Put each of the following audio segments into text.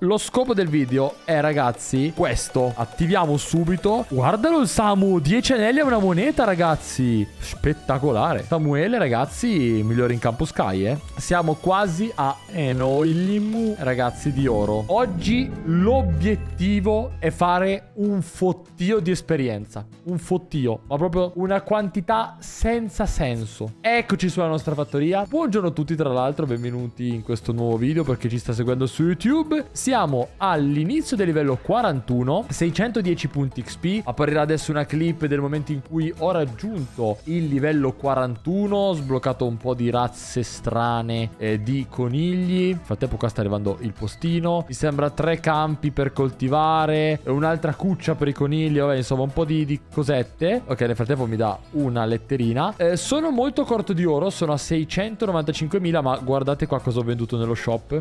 Lo scopo del video è, ragazzi, questo. Attiviamo subito. Guardalo il Samu, 10 anelli e una moneta, ragazzi. Spettacolare. Samuele, ragazzi, migliore in campo Sky, eh. Siamo quasi a Enoilimu, ragazzi, di oro. Oggi l'obiettivo è fare un fottio di esperienza. Un fottio, ma proprio una quantità senza senso. Eccoci sulla nostra fattoria. Buongiorno a tutti, tra l'altro, benvenuti in questo nuovo video per chi ci sta seguendo su YouTube. Siamo all'inizio del livello 41, 610 punti XP. Apparirà adesso una clip del momento in cui ho raggiunto il livello 41. Ho sbloccato un po' di razze strane di conigli. Nel frattempo qua sta arrivando il postino. Mi sembra 3 campi per coltivare, un'altra cuccia per i conigli. Vabbè, insomma, un po' di cosette. Ok, nel frattempo mi dà una letterina. Sono molto corto di oro, sono a 695.000, ma guardate qua cosa ho venduto nello shop.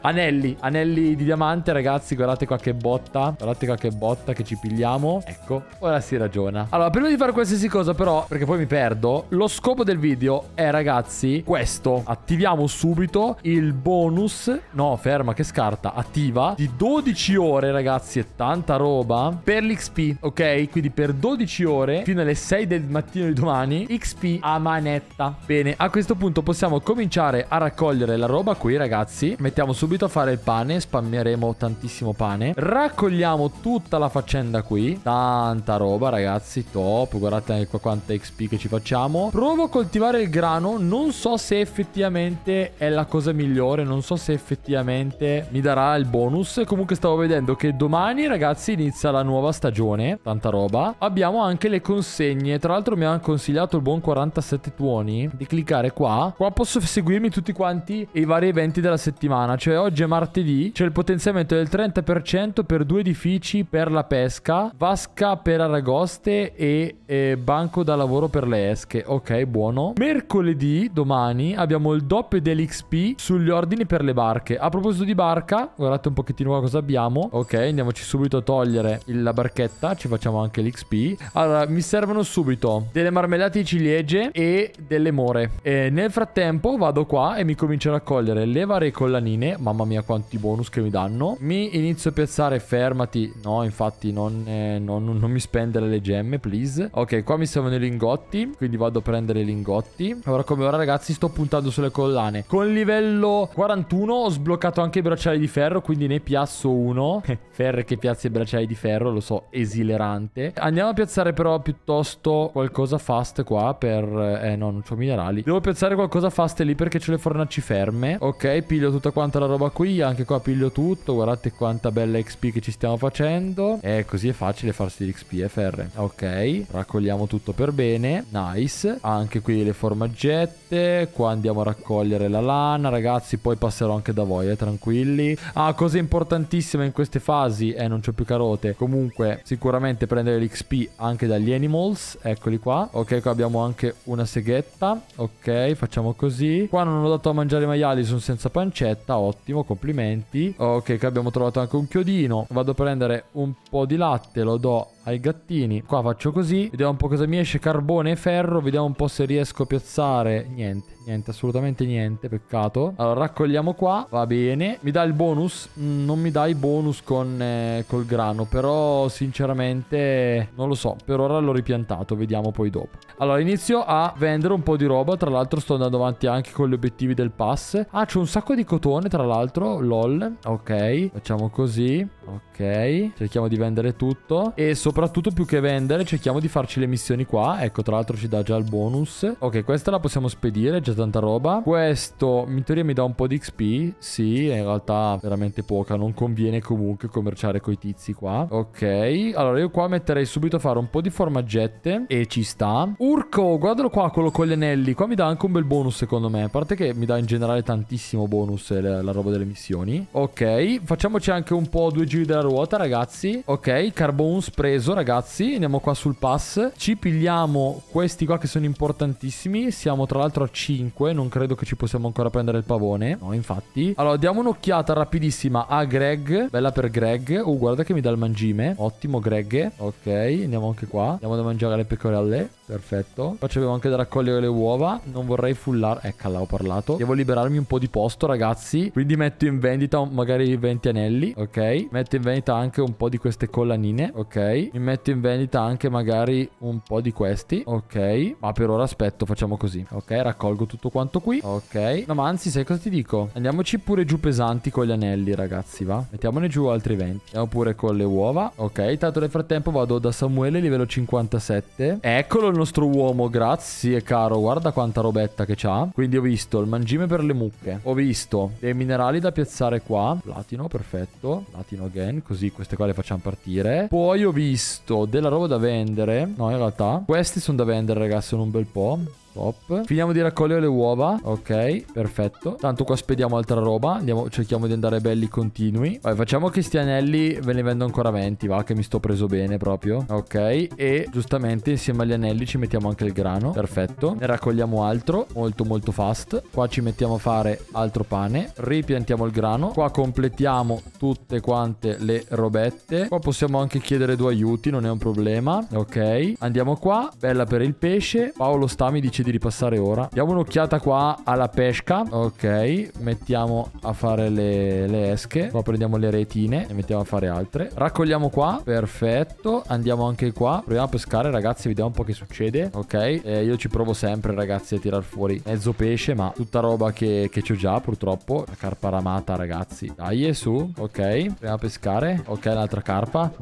Anelli. Anelli di diamante, ragazzi. Guardate qua che botta. Guardate qua che botta che ci pigliamo. Ecco, ora si ragiona. Allora, prima di fare qualsiasi cosa però, perché poi mi perdo, lo scopo del video è, ragazzi, questo. Attiviamo subito il bonus. No, ferma, che scarta. Attiva di 12 ore, ragazzi, e tanta roba per l'XP. Ok, quindi per 12 ore fino alle 6 del mattino di domani XP a manetta. Bene, a questo punto possiamo cominciare a raccogliere la roba qui, ragazzi. Mettiamo subito a fare il pane, spammeremo tantissimo pane. Raccogliamo tutta la faccenda qui. Tanta roba, ragazzi, top. Guardate anche qua quanta XP che ci facciamo. Provo a coltivare il grano. Non so se effettivamente è la cosa migliore, non so se effettivamente mi darà il bonus. Comunque stavo vedendo che domani, ragazzi, inizia la nuova stagione. Tanta roba. Abbiamo anche le consegne. Tra l'altro mi ha consigliato il buon 47 tuoni di cliccare qua. Qua posso seguirmi tutti quanti i vari eventi della settimana. Cioè oggi è martedì, c'è il potenziamento del 30% per 2 edifici per la pesca, vasca per aragoste e banco da lavoro per le esche. Ok, buono. Mercoledì, domani, abbiamo il doppio dell'XP sugli ordini per le barche. A proposito di barca, guardate un pochettino qua cosa abbiamo. Ok, andiamoci subito a togliere la barchetta, ci facciamo anche l'XP. Allora, mi servono subito delle marmellate di ciliegie e delle more. E nel frattempo vado qua e mi comincio a raccogliere le varie collanine. Mamma mia quanti bonus che mi danno. Mi inizio a piazzare. Fermati. No, infatti non mi spendere le gemme, please. Ok, qua mi servono i lingotti, quindi vado a prendere i lingotti. Ora come ora, ragazzi, sto puntando sulle collane. Con livello 41 ho sbloccato anche i bracciali di ferro, quindi ne piazzo uno. Ferre che piazza i bracciali di ferro, lo so, esilerante. Andiamo a piazzare però piuttosto qualcosa fast qua per... no, non c'ho minerali. Devo piazzare qualcosa fast lì perché c'ho le fornaci ferme. Ok, piglio tutta quanta la roba qui, anche qua piglio tutto. Guardate quanta bella XP che ci stiamo facendo. Così è facile farsi l'XP, ferre. Ok, raccogliamo tutto per bene. Nice. Anche qui le formaggette. Qua andiamo a raccogliere la lana, ragazzi. Poi passerò anche da voi, tranquilli. Ah, cosa importantissima in queste fasi. Non c'ho più carote. Comunque, sicuramente prendere l'XP anche dagli animals. Eccoli qua. Ok, qua abbiamo anche una seghetta. Ok, facciamo così. Qua non ho dato a mangiare i maiali, sono senza pancetta. Ottimo, complimenti. Ok, che abbiamo trovato anche un chiodino. Vado a prendere un po' di latte, lo do ai gattini. Qua faccio così. Vediamo un po' cosa mi esce. Carbone e ferro. Vediamo un po' se riesco a piazzare. Niente, niente, assolutamente niente. Peccato. Allora, raccogliamo qua. Va bene. Mi dà il bonus? Non mi dà i bonus con col grano. Però, sinceramente, non lo so. Per ora l'ho ripiantato. Vediamo poi dopo. Allora, inizio a vendere un po' di roba. Tra l'altro, sto andando avanti anche con gli obiettivi del pass. Ah, c'è un sacco di cotone, tra l'altro. LOL. Ok, facciamo così. Ok, cerchiamo di vendere tutto. E soprattutto più che vendere, cerchiamo di farci le missioni qua. Ecco, tra l'altro ci dà già il bonus. Ok, questa la possiamo spedire, già tanta roba. Questo in teoria mi dà un po' di XP. Sì, in realtà veramente poca. Non conviene comunque commerciare coi tizi qua. Ok, allora io qua metterei subito a fare un po' di formaggette. E ci sta. Urco, guardalo qua, quello con gli anelli. Qua mi dà anche un bel bonus secondo me. A parte che mi dà in generale tantissimo bonus la roba delle missioni. Ok, facciamoci anche un po' due giri della ruota, ragazzi. Ok, carbons preso, ragazzi. Andiamo qua sul pass. Ci pigliamo questi qua che sono importantissimi. Siamo tra l'altro a 5. 5. Non credo che ci possiamo ancora prendere il pavone. No, infatti. Allora, diamo un'occhiata rapidissima a Greg. Bella per Greg. Oh, guarda che mi dà il mangime. Ottimo, Greg. Ok, andiamo anche qua. Andiamo da mangiare le pecorelle. Perfetto. Qua ci abbiamo anche da raccogliere le uova. Non vorrei fullare. Eccola, ho parlato. Devo liberarmi un po' di posto, ragazzi. Quindi metto in vendita magari 20 anelli. Ok. Metto in vendita anche un po' di queste collanine. Ok. Mi metto in vendita anche magari un po' di questi. Ok. Ma per ora aspetto, facciamo così. Ok, raccolgo tutto quanto qui. Ok. No, ma anzi, sai cosa ti dico? Andiamoci pure giù pesanti con gli anelli, ragazzi, va. Mettiamone giù altri 20. Andiamo pure con le uova. Ok, tanto nel frattempo vado da Samuele, livello 57. Eccolo il nostro uomo, grazie caro. Guarda quanta robetta che c'ha. Quindi ho visto il mangime per le mucche, ho visto dei minerali da piazzare qua. Platino, perfetto. Platino again, così queste qua le facciamo partire. Poi ho visto della roba da vendere. No, in realtà questi sono da vendere, ragazzi, sono un bel po'. Top. Finiamo di raccogliere le uova. Ok, perfetto. Tanto qua spediamo altra roba. Andiamo, cerchiamo di andare belli continui. Vabbè, facciamo che sti anelli ve ne vendo ancora 20, va, che mi sto preso bene proprio. Ok, e giustamente insieme agli anelli ci mettiamo anche il grano. Perfetto. Ne raccogliamo altro. Molto molto fast. Qua ci mettiamo a fare altro pane. Ripiantiamo il grano. Qua completiamo tutte quante le robette. Qua possiamo anche chiedere due aiuti, non è un problema. Ok, andiamo qua. Bella per il pesce. Paolo sta, mi dice di ripassare ora. Diamo un'occhiata qua alla pesca. Ok, mettiamo a fare le esche. Qua prendiamo le retine e mettiamo a fare altre. Raccogliamo qua, perfetto. Andiamo anche qua, proviamo a pescare, ragazzi, vediamo un po' che succede. Ok, io ci provo sempre, ragazzi, a tirar fuori mezzo pesce, ma tutta roba che c'ho già, purtroppo. La carpa ramata, ragazzi, dai, e su. Ok, proviamo a pescare. Ok, un'altra carpa.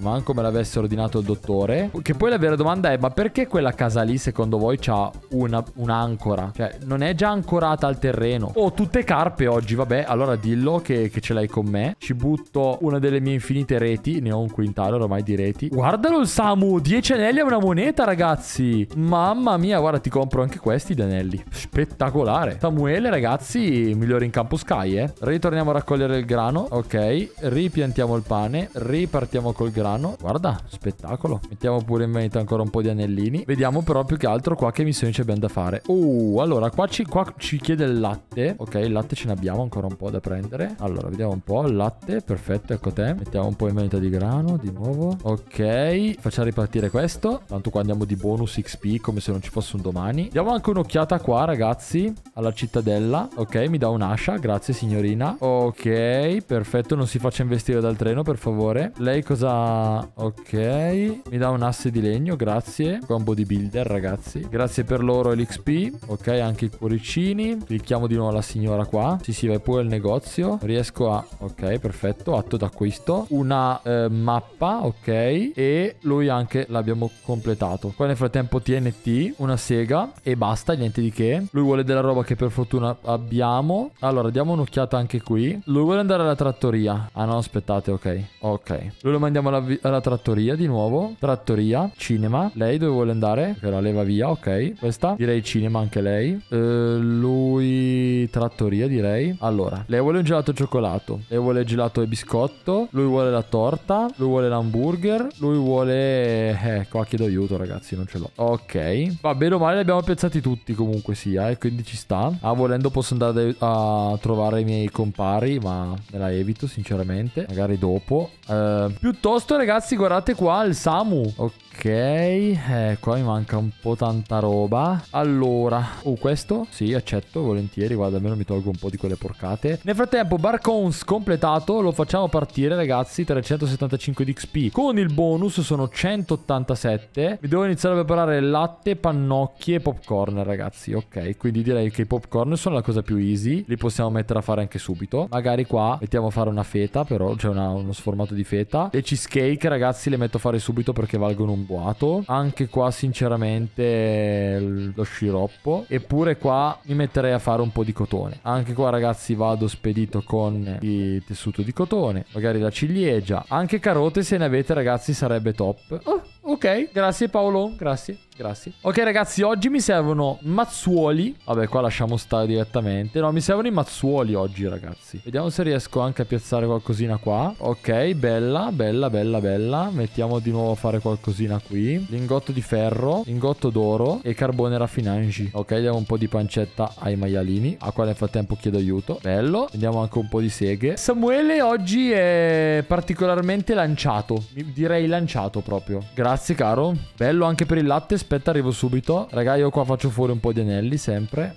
Manco me l'avesse ordinato il dottore. Che poi la vera domanda è: ma perché quella casa lì, secondo voi, c'ha un'ancora? Cioè, non è già ancorata al terreno? Oh, tutte carpe oggi. Vabbè, allora dillo che ce l'hai con me. Ci butto una delle mie infinite reti. Ne ho un quintale ormai di reti. Guardalo il Samu, 10 anelli e una moneta, ragazzi. Mamma mia, guarda, ti compro anche questi di anelli. Spettacolare. Samuele, ragazzi, migliore in campo Sky, eh. Ritorniamo a raccogliere il grano. Ok, ripiantiamo il pane. Ripartiamo col grano. Guarda, spettacolo. Mettiamo pure in vendita ancora un po' di anellini. Vediamo però più che altro qua che missioni ci abbiamo da fare. Allora qua ci chiede il latte. Ok, il latte ce ne abbiamo ancora un po' da prendere. Allora, vediamo un po'. Il latte, perfetto, ecco te. Mettiamo un po' in vendita di grano di nuovo. Ok, facciamo ripartire questo. Tanto qua andiamo di bonus XP come se non ci fosse un domani. Diamo anche un'occhiata qua, ragazzi, alla cittadella. Ok, mi dà un'ascia, grazie signorina. Ok, perfetto, non si faccia investire dal treno, per favore. Lei cosa... ok, mi dà un asse di legno, grazie. Qua un bodybuilder, ragazzi, grazie per loro e l'XP. Ok, anche i cuoricini. Clicchiamo di nuovo la signora qua. Sì, vai pure il negozio. Riesco a... ok, perfetto. Atto d'acquisto. Una mappa. Ok. E lui anche l'abbiamo completato. Qua nel frattempo TNT, una sega e basta, niente di che. Lui vuole della roba che per fortuna abbiamo. Allora, diamo un'occhiata anche qui. Lui vuole andare alla trattoria. Ah no, aspettate, ok. Ok, lui lo mandiamo alla trattoria di nuovo. Trattoria, cinema. Lei dove vuole andare? Che la leva via, ok. Questa direi cinema anche lei. Lui trattoria, direi. Allora, lei vuole un gelato e cioccolato, lei vuole gelato e biscotto, lui vuole la torta, lui vuole l'hamburger, lui vuole... qua chiedo aiuto, ragazzi, non ce l'ho. Ok, va bene o male li abbiamo piazzati tutti comunque sia, e quindi ci sta. Ah, volendo posso andare a trovare i miei compari, ma me la evito sinceramente, magari dopo. Piuttosto, ragazzi, guardate qua il Samu. Ok, qua mi manca un po' tanta roba. Allora, questo sì, accetto volentieri. Guarda, almeno mi tolgo un po' di quelle porcate. Nel frattempo Barcones completato, lo facciamo partire, ragazzi. 375 di XP con il bonus sono 187. Mi devo iniziare a preparare latte, pannocchie e popcorn, ragazzi. Ok, quindi direi che i popcorn sono la cosa più easy, li possiamo mettere a fare anche subito. Magari qua mettiamo a fare una feta, però c'è uno sformato di feta. Le cheesecake, ragazzi, le metto a fare subito perché valgono un boato. Anche qua sinceramente lo sciroppo. Eppure qua mi metterei a fare un po' di cotone. Anche qua, ragazzi, vado spedito con il tessuto di cotone. Magari la ciliegia. Anche carote, se ne avete, ragazzi, sarebbe top. Ok, grazie Paolo, grazie. Grazie. Ok ragazzi, oggi mi servono mazzuoli. Vabbè, qua lasciamo stare direttamente. No, mi servono i mazzuoli oggi ragazzi. Vediamo se riesco anche a piazzare qualcosina qua. Ok, bella, bella, bella, bella. Mettiamo di nuovo a fare qualcosina qui. Lingotto di ferro, lingotto d'oro e carbone raffinangi. Ok, diamo un po' di pancetta ai maialini, a quale nel frattempo chiedo aiuto. Bello. Vediamo anche un po' di seghe. Samuele oggi è particolarmente lanciato. Direi lanciato proprio. Grazie caro. Bello anche per il latte. Aspetta, arrivo subito. Raga, io qua faccio fuori un po' di anelli, sempre.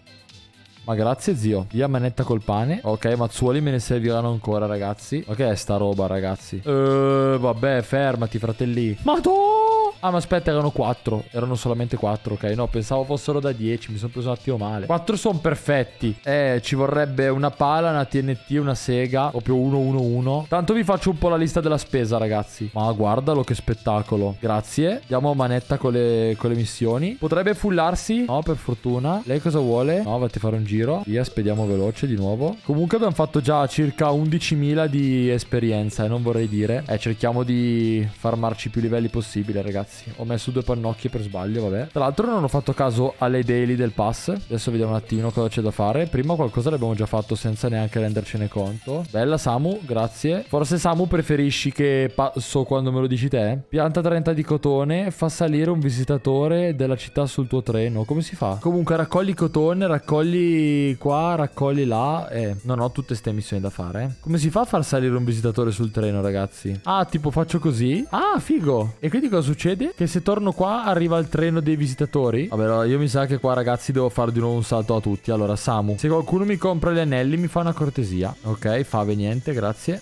Ma grazie, zio. Via, manetta col pane. Ok, mazzuoli me ne serviranno ancora, ragazzi. Ok, è sta roba, ragazzi. Vabbè, fermati, fratelli. Madò! Ah, ma aspetta, erano 4. Erano solamente 4, ok. No, pensavo fossero da 10. Mi sono preso un attimo male. 4 sono perfetti. Ci vorrebbe una pala, una TNT, una sega. Proprio 1-1-1. Tanto vi faccio un po' la lista della spesa, ragazzi. Ma guardalo, che spettacolo. Grazie. Diamo manetta con le missioni. Potrebbe fullarsi. No, per fortuna. Lei cosa vuole? No, vatti a fare un giro. Via, spediamo veloce di nuovo. Comunque abbiamo fatto già circa 11.000 di esperienza. Non vorrei dire. Cerchiamo di farmarci più livelli possibile, ragazzi. Ho messo 2 pannocchie per sbaglio, vabbè. Tra l'altro non ho fatto caso alle daily del pass. Adesso vediamo un attimo cosa c'è da fare. Prima qualcosa l'abbiamo già fatto senza neanche rendercene conto. Bella Samu, grazie. Forse Samu preferisci che passo quando me lo dici te. Pianta 30 di cotone. Fa salire un visitatore della città sul tuo treno. Come si fa? Comunque raccogli cotone, raccogli qua, raccogli là. Non ho tutte ste missioni da fare. Come si fa a far salire un visitatore sul treno, ragazzi? Ah, tipo faccio così. Ah, figo. E quindi cosa succede? Che se torno qua arriva il treno dei visitatori. Vabbè, allora, io mi sa che qua, ragazzi, devo fare di nuovo un salto a tutti. Allora, Samu, se qualcuno mi compra gli anelli mi fa una cortesia. Ok, fave niente, grazie.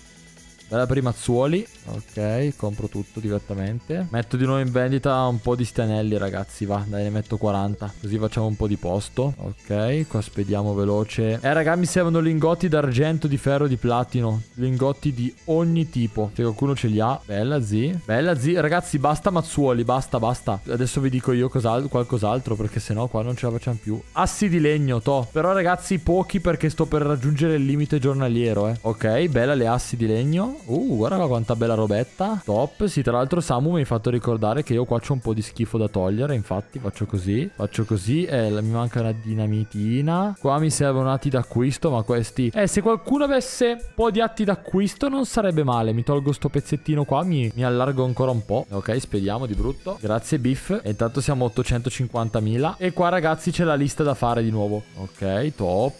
Bella per i mazzuoli. Ok, compro tutto direttamente. Metto di nuovo in vendita un po' di stanelli, ragazzi. Va, dai, ne metto 40. Così facciamo un po' di posto. Ok, qua spediamo veloce. Raga, mi servono lingotti d'argento, di ferro, di platino. Lingotti di ogni tipo. Se qualcuno ce li ha. Bella, zi. Bella, zi. Ragazzi, basta mazzuoli. Basta, basta. Adesso vi dico io qualcos'altro, perché sennò qua non ce la facciamo più. Assi di legno, to. Però, ragazzi, pochi, perché sto per raggiungere il limite giornaliero, eh. Ok, bella le assi di legno. Guarda quanta bella robetta. Top. Sì, tra l'altro Samu mi ha fatto ricordare che io qua c'ho un po' di schifo da togliere. Infatti faccio così. Faccio così. Mi manca una dinamitina. Qua mi servono atti d'acquisto. Ma questi... se qualcuno avesse un po' di atti d'acquisto non sarebbe male. Mi tolgo sto pezzettino qua. Mi allargo ancora un po'. Ok, spediamo di brutto. Grazie, Biff. E intanto siamo 850.000. E qua, ragazzi, c'è la lista da fare di nuovo. Ok, top.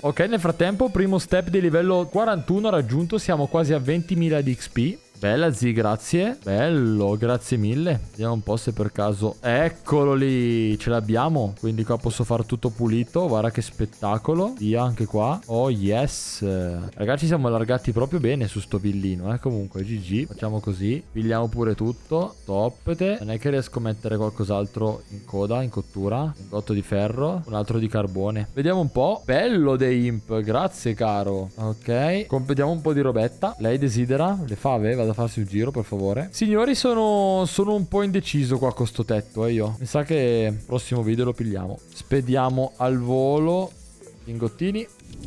Ok, nel frattempo, primo step di livello 41 raggiunto. Siamo quasi a 20.000 di XP. Bella, zi, grazie. Bello, grazie mille. Vediamo un po' se per caso... Eccolo lì, ce l'abbiamo. Quindi qua posso fare tutto pulito. Guarda che spettacolo. Via, anche qua. Oh, yes. Ragazzi, siamo allargati proprio bene su sto villino, eh. Comunque, GG. Facciamo così. Pigliamo pure tutto. Top. Non è che riesco a mettere qualcos'altro in coda, in cottura. Un gotto di ferro. Un altro di carbone. Vediamo un po'. Bello, dei imp. Grazie, caro. Ok. Completiamo un po' di robetta. Lei desidera le fave. Vado a farsi un giro, per favore. Signori, sono un po' indeciso qua con sto tetto, io. Mi sa che prossimo video lo pigliamo. Spediamo al volo lingottini.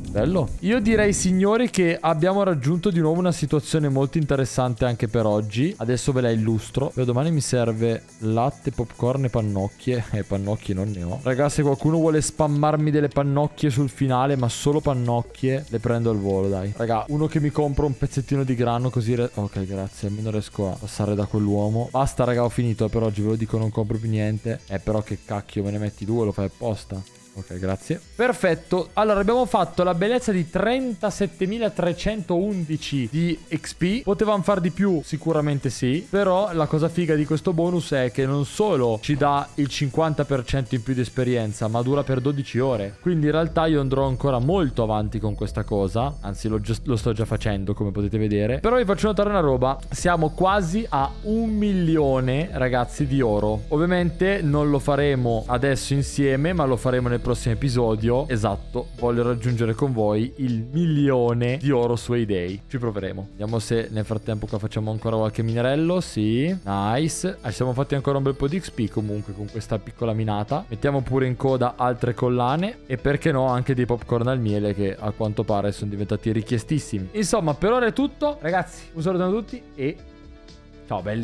Bello. Io direi, signori, che abbiamo raggiunto di nuovo una situazione molto interessante anche per oggi. Adesso ve la illustro. Per domani mi serve latte, popcorn e pannocchie. Pannocchie non ne ho. Ragazzi, se qualcuno vuole spammarmi delle pannocchie sul finale, ma solo pannocchie, le prendo al volo, dai. Raga, uno che mi compra un pezzettino di grano così... Ok, grazie. Almeno riesco a passare da quell'uomo. Basta, raga, ho finito. Per oggi ve lo dico, non compro più niente. Però che cacchio, me ne metti 2, lo fai apposta. Ok, grazie. Perfetto. Allora, abbiamo fatto la bellezza di 37.311 di XP. Potevamo far di più? Sicuramente sì. Però la cosa figa di questo bonus è che non solo ci dà il 50% in più di esperienza, ma dura per 12 ore. Quindi in realtà io andrò ancora molto avanti con questa cosa. Anzi, lo sto già facendo, come potete vedere. Però vi faccio notare una roba. Siamo quasi a 1.000.000, ragazzi, di oro. Ovviamente non lo faremo adesso insieme, ma lo faremo nel prossimo episodio. Esatto, voglio raggiungere con voi il 1.000.000 di oro su Hay Day. Ci proveremo. Vediamo se nel frattempo qua facciamo ancora qualche minerello. Sì, nice. Ci siamo fatti ancora un bel po' di XP comunque con questa piccola minata. Mettiamo pure in coda altre collane e perché no anche dei popcorn al miele, che a quanto pare sono diventati richiestissimi. Insomma, per ora è tutto, ragazzi. Un saluto a tutti e ciao belli.